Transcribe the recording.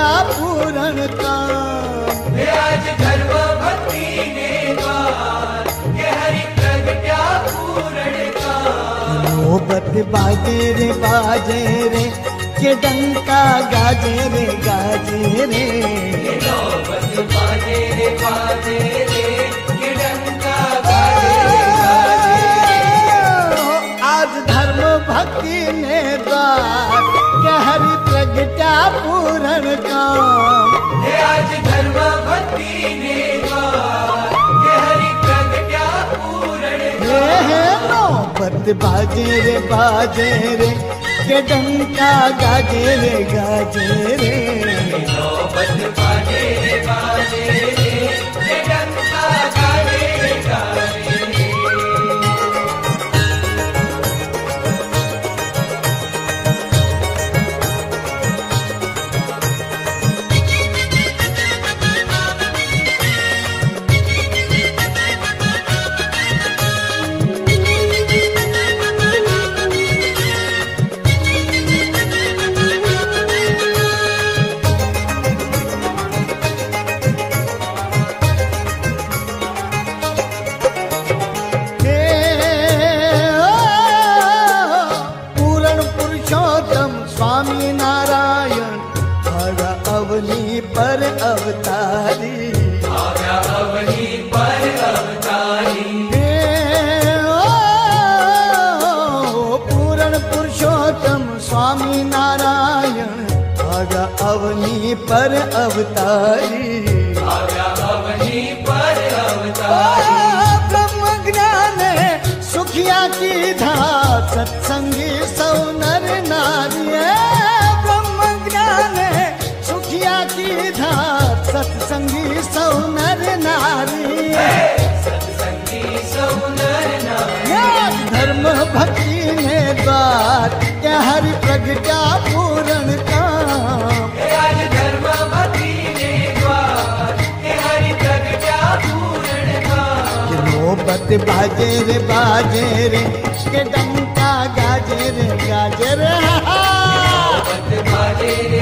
नया पूरण काम आज धर्म भक्ति ने हरि प्रगट्या पूरण काम। मोहब्बत बाजे रे के डंका गाजे रे गाजे रे। मोहब्बत बाजे रे के डंका गाजे रे गाजे रे। आज धर्म भक्ति ने द्वार के हरि प्रगट्या पूरण काम। आज धर्म भक्ति ने द्वार के हरि प्रगट्या पूरण काम। मोहब्बत बाजे रे के डंका गाजे रे गाजे रे। मोहब्बत बाजे रे के डंका गाजे रे गाजे रे। पर अवतारी अवनी पर अवतारी। ब्रह्म ज्ञान है सुखिया की धार सत्संगी सौ नर नारी। ब्रह्म ज्ञान है सुखिया की धार सत्संगी सौ नर नारी। सत्संगी सौ नर नारी। धर्म भक्ति ने द्वार के हरि प्रगट्या पूरण काम। मोहब्बत बाजे रे के डंका गाजे रे गाजे रे।